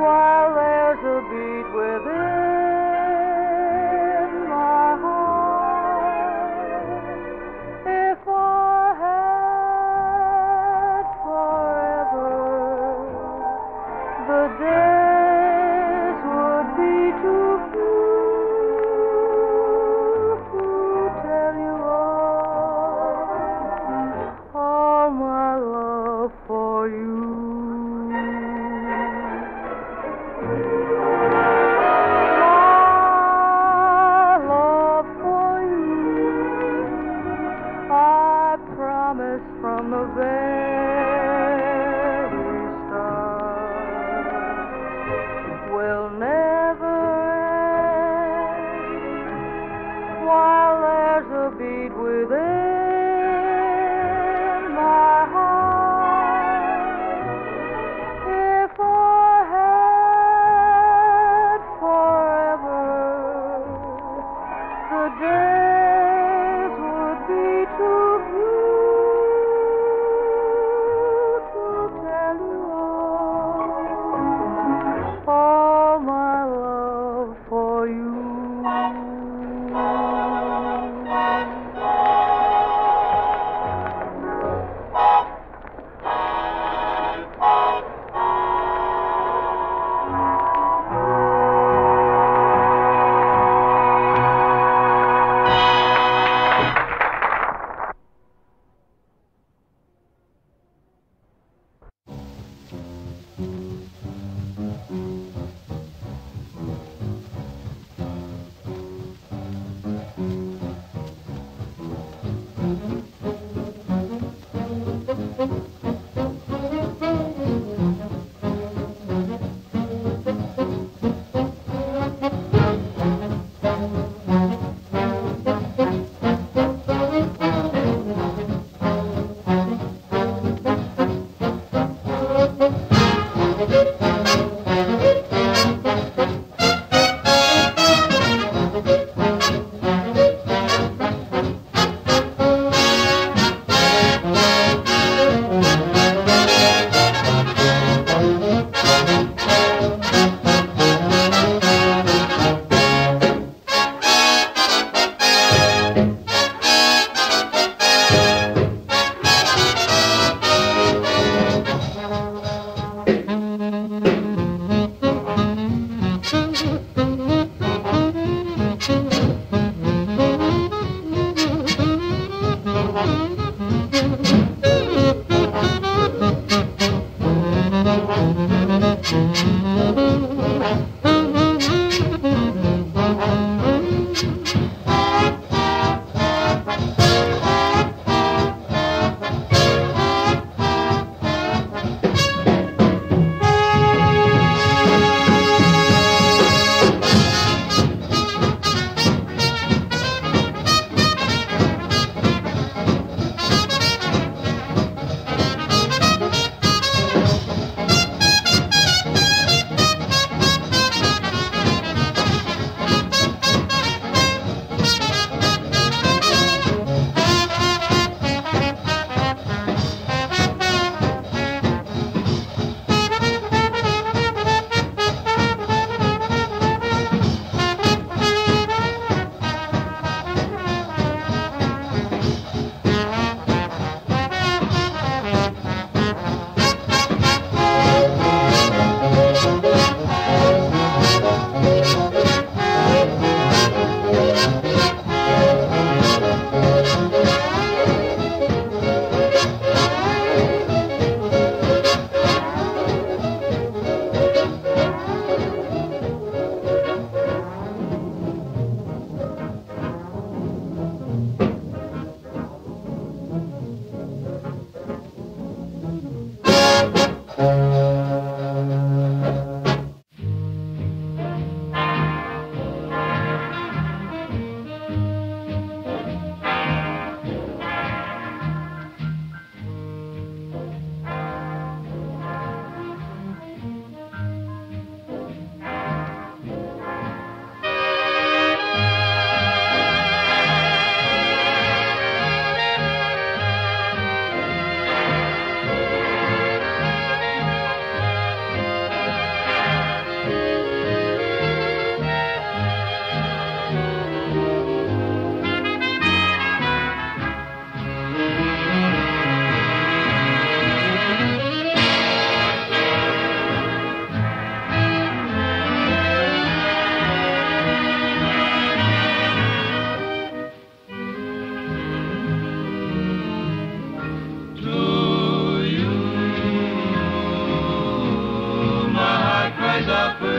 while there's a beat within my heart. If I had forever, the days would be too few to tell you all my love for you. From the very start will never end while there's a beat within my heart. If I had forever, the day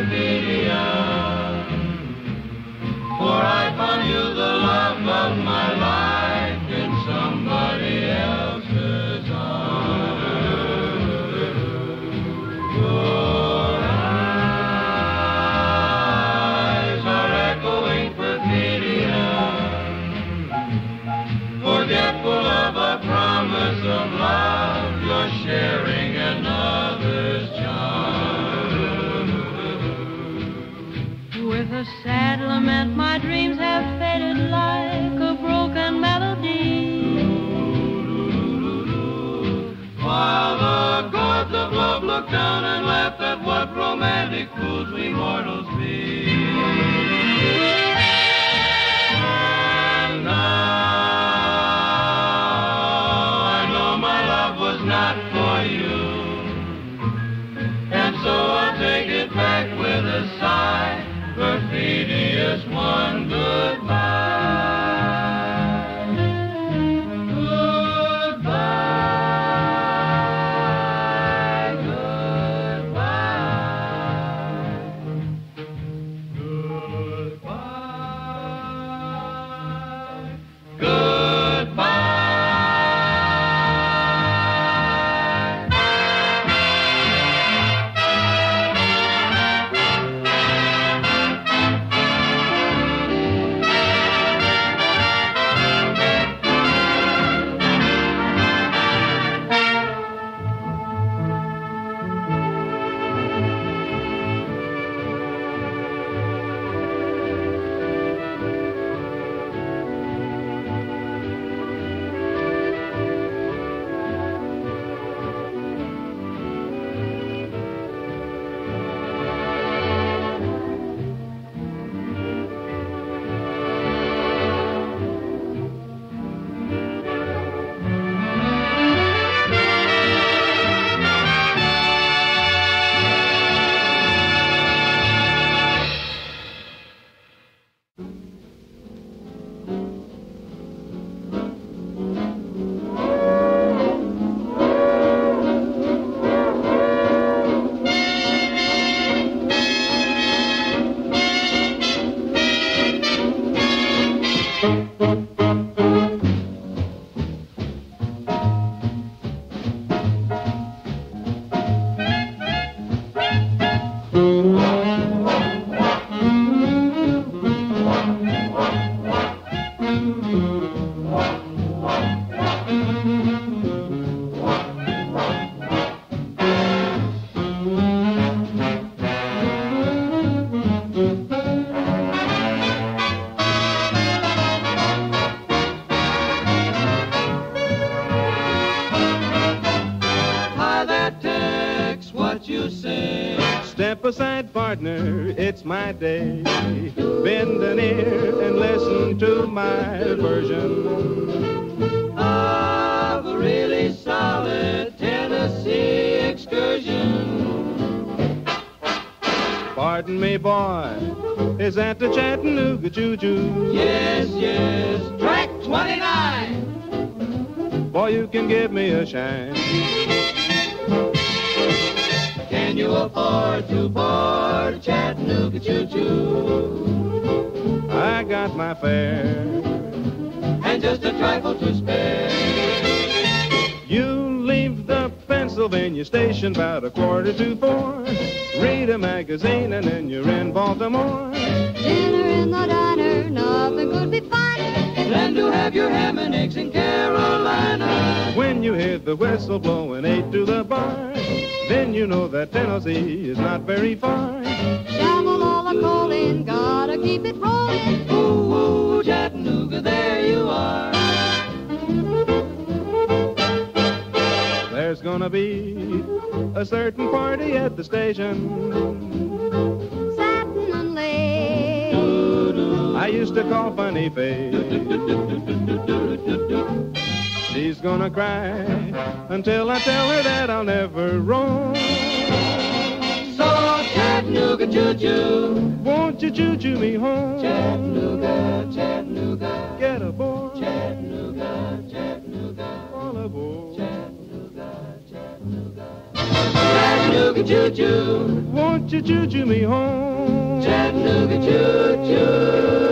Wikipedia, for I found you the love of my life in somebody else's arms. Your eyes are echoing Perfidia, forgetful of a promise of love, you're sharing another's charm. With a sad lament, my dreams have faded like a broken melody, while the gods of love look down and laugh at what romantic fools we mortals be. And now I know my love was not for you, and so I'll take it back with a sigh, Perfidious one goodbye, goodbye, goodbye, goodbye, goodbye. It's my day. Bend an ear and listen to my version of a really solid Tennessee excursion. Pardon me, boy, is that the Chattanooga Juju? Yes, yes, track 29. Boy, you can give me a shine. Can you afford to board Chattanooga Choo-Choo? I got my fare and just a trifle to spare. You leave the Pennsylvania station about 3:45. Read a magazine and then you're in Baltimore. Dinner in the diner, nothing could be finer than to have your ham and eggs in Carolina. When you hear the whistle blowing 8 to the bar, then you know that Tennessee is not very far. Shovel all the coal in, gotta keep it rolling. Ooh, ooh, Chattanooga, there you are. There's gonna be a certain party at the station. Satin and lace. I used to call Funny Face. She's gonna cry until I tell her that I'll never roam. So Chattanooga Choo-Choo, won't you choo-choo me home? Chattanooga, Chattanooga, get aboard. Chattanooga, Chattanooga, all aboard. Chattanooga, Chattanooga, Chattanooga. Chattanooga choo-choo. Won't you choo-choo me home? Chattanooga choo-choo.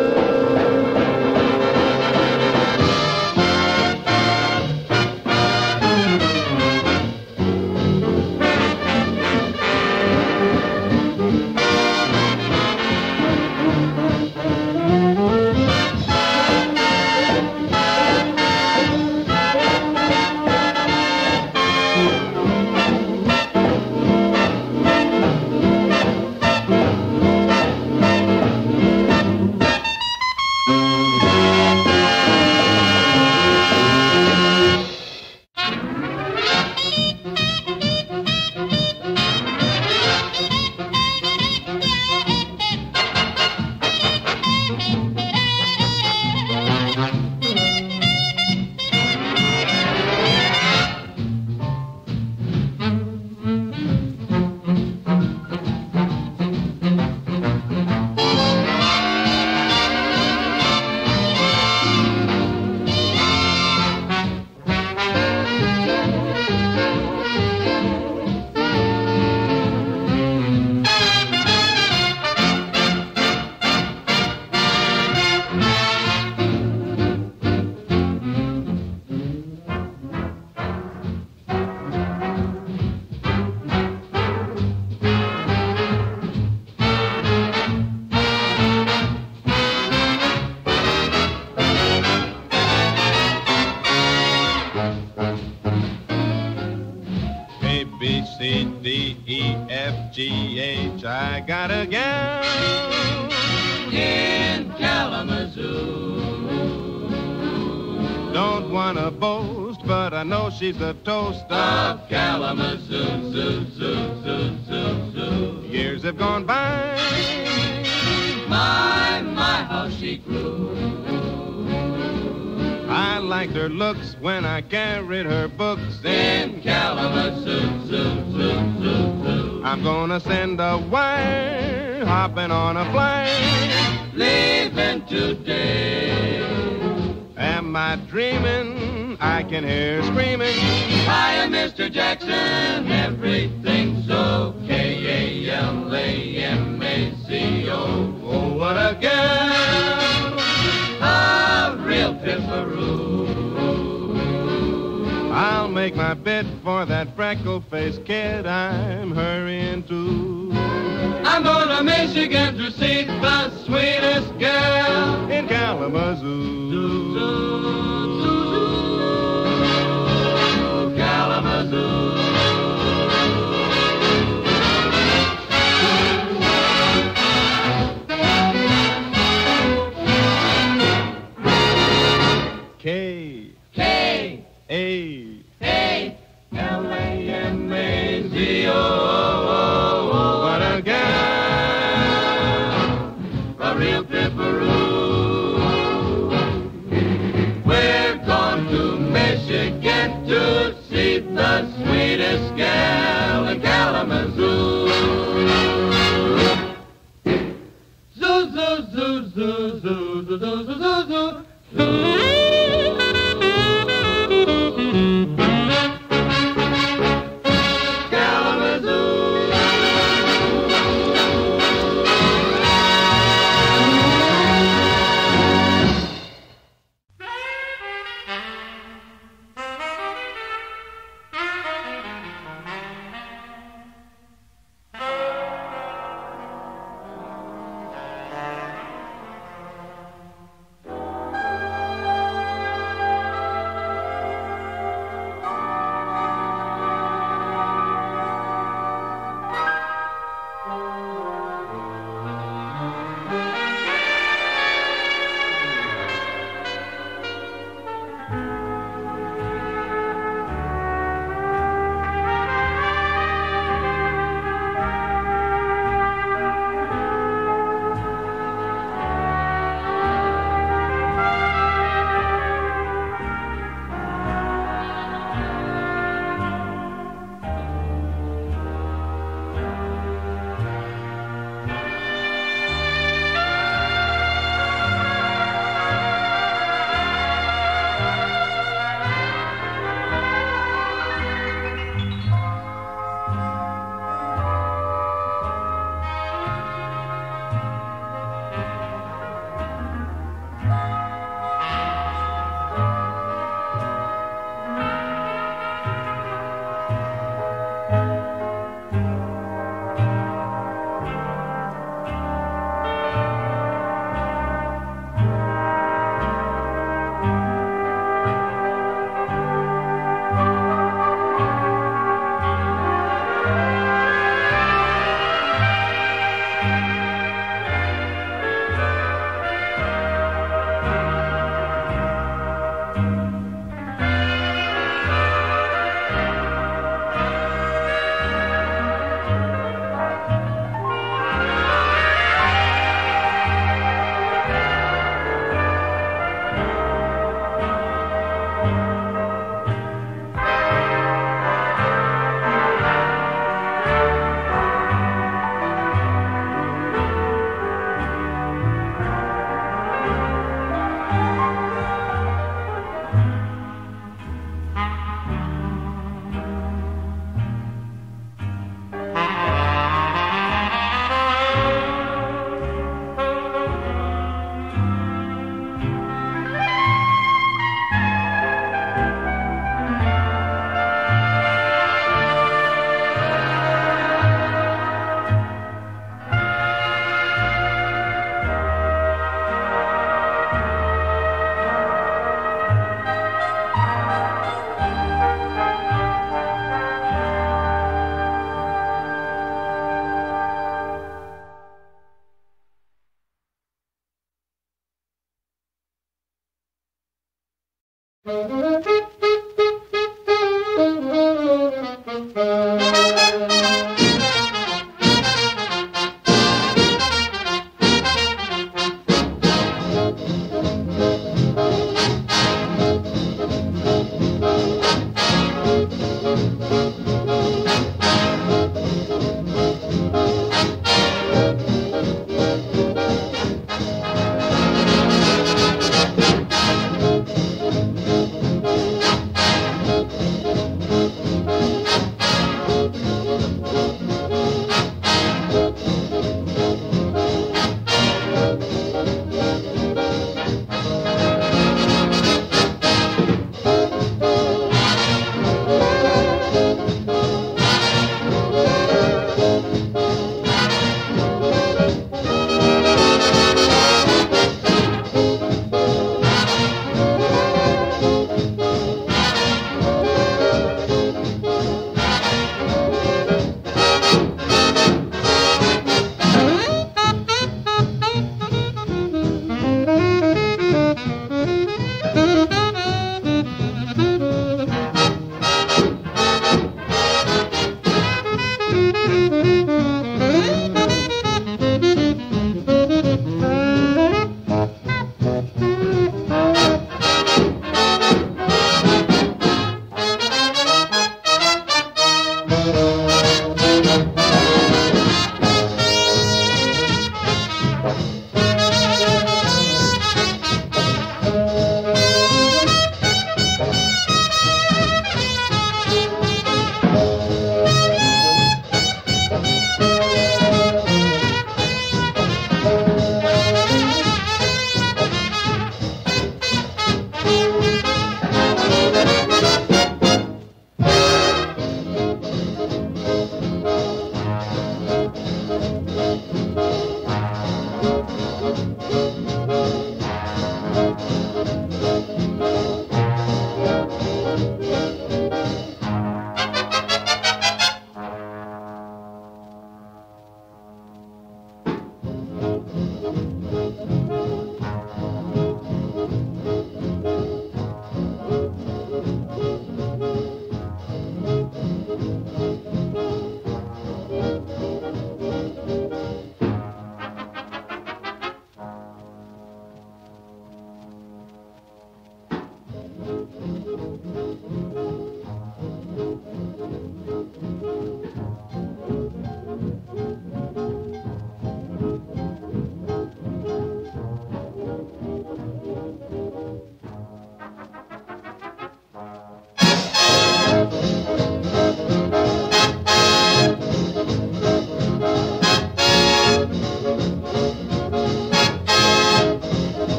G-H, I got a gal in Kalamazoo. Don't wanna boast, but I know she's the toast of Kalamazoo. Zoo, zoo, zoo, zoo, zoo. Years have gone by, my, how she grew. I liked her looks when I carried her books in Kalamazoo. Zoo, zoo, zoo, zoo. I'm gonna send a wire, hopping on a plane, leaving today. Am I dreaming? I can hear screaming. Hiya, Mr. Jackson, everything's okay. K-A-L-A-M-A-C-O. Oh, what a girl, a real pipperoo. I'll make my bid for that freckle-faced kid I'm hurrying to. I'm going to Michigan to see the sweetest girl in Kalamazoo. Zoo, zoo, zoo, zoo, Kalamazoo.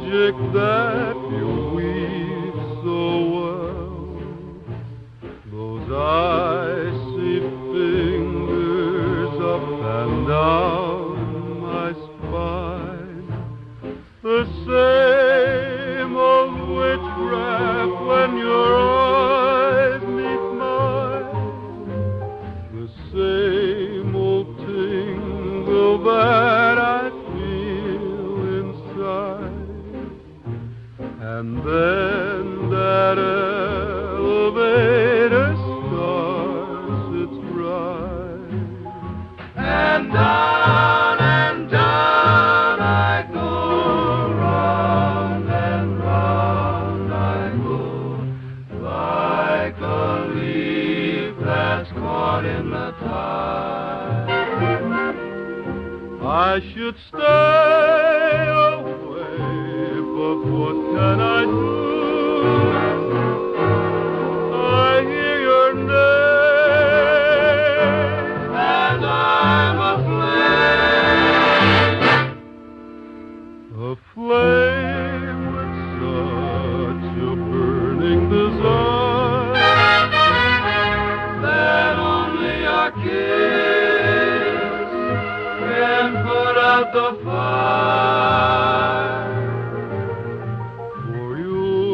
magic that you weave so well. Those icy fingers up and down my spine, the same old witch rap when your eyes meet mine, the same old tingle that I and then that elevator starts its ride. And down I go, round and round I go, like a leaf that's caught in the tide. I should stay away, but what can I do? I hear your name, and I'm aflame. Aflame with such a burning desire that only a kiss can put out the fire. For you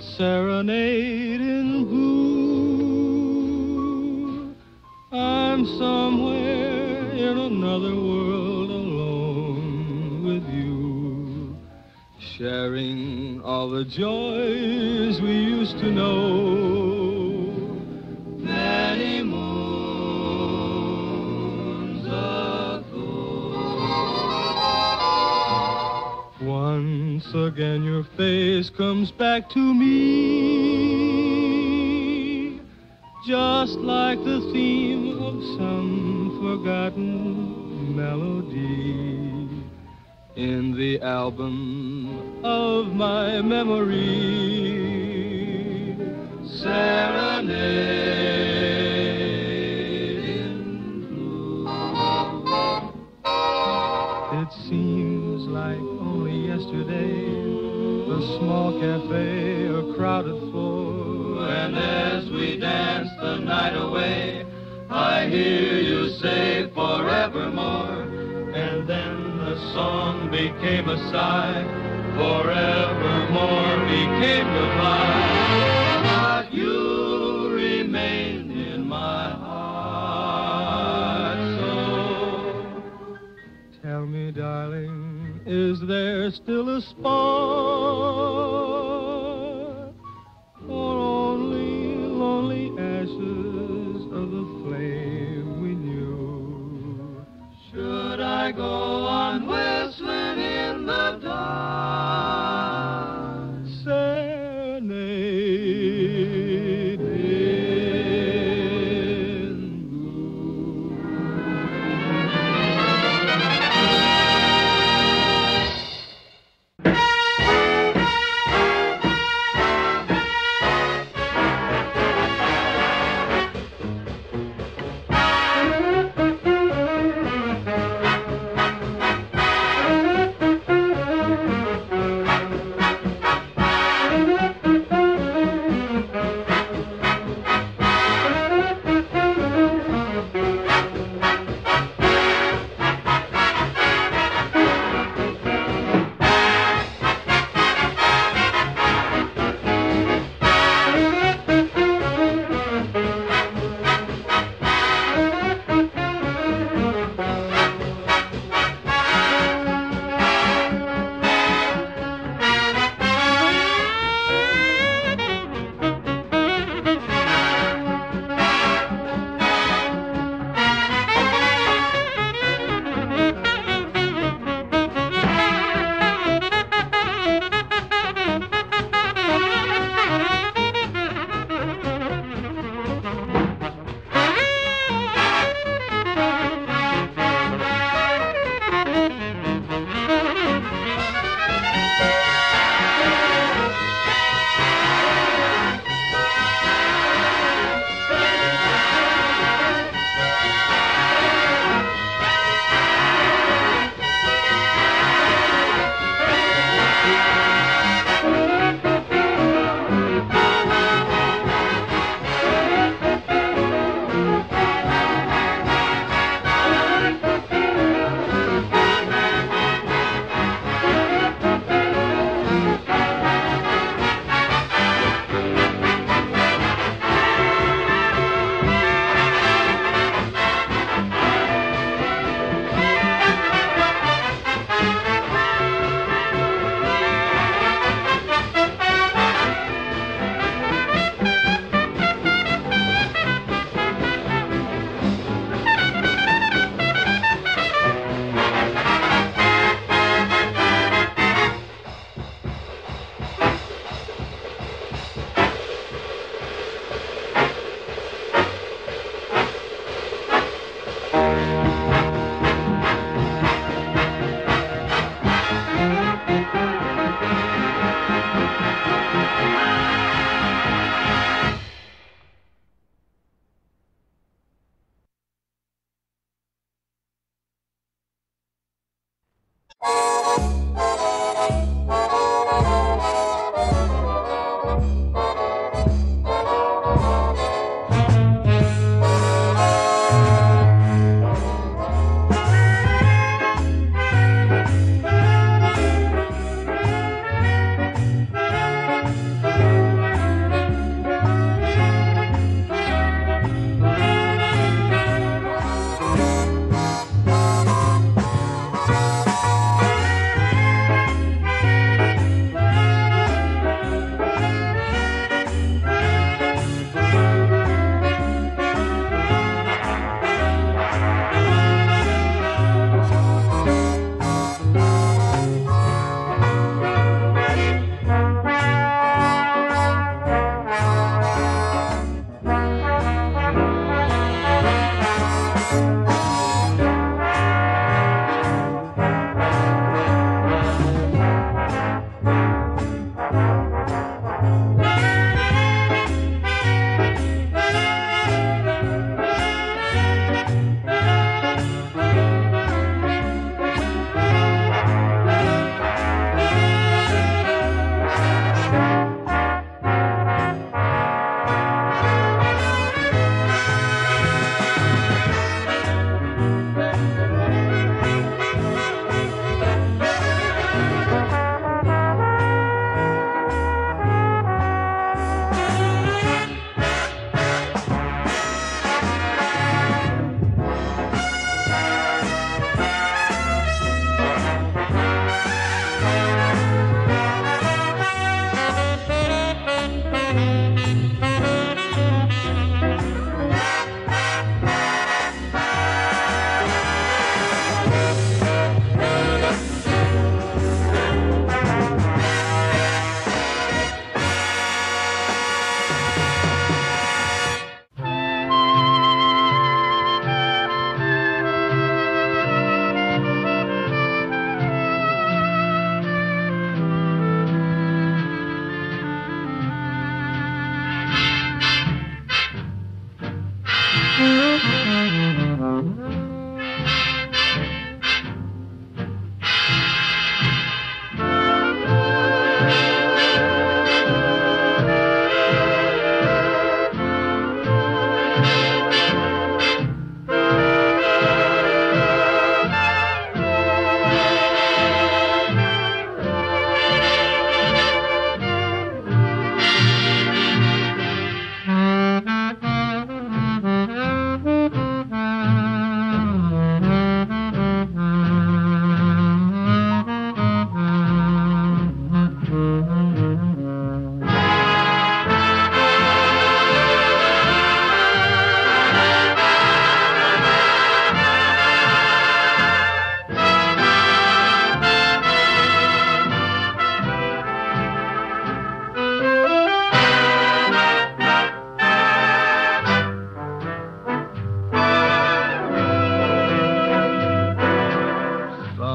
it's serenade in blue. I'm somewhere in another world alone with you, sharing all the joys we used to know. Many moons ago. Once again your face comes back to me, just like the theme of some forgotten melody in the album of my memory. Serenade in blue. It seems like only yesterday a small cafe, a crowded floor, and as we dance the night away, I hear you say forevermore. And then the song became a sigh, forevermore became goodbye. But you remain in my heart, so tell me, darling, is there still a spark, or only lonely ashes of the flame we knew? Should I go on whistling in the dark? Serenade in blue.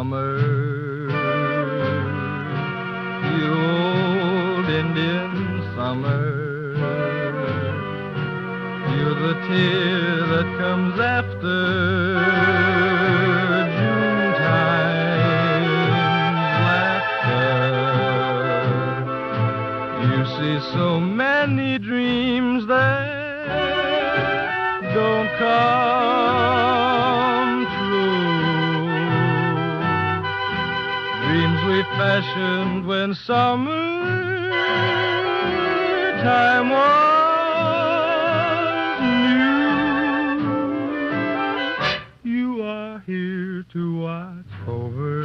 summer. The old Indian summer. You're the tear that comes after. So many dreams that don't come true. Dreams we fashioned when summer time was new. You are here to watch over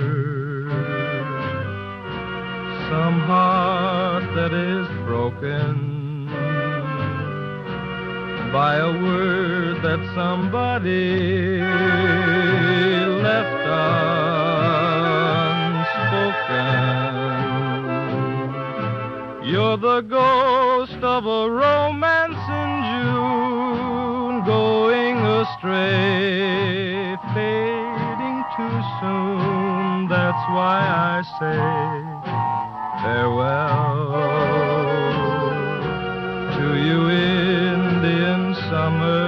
some heart that is broken by a word that somebody left unspoken. You're the ghost of a romance in June, going astray, fading too soon. That's why I say farewell. You Indian summer.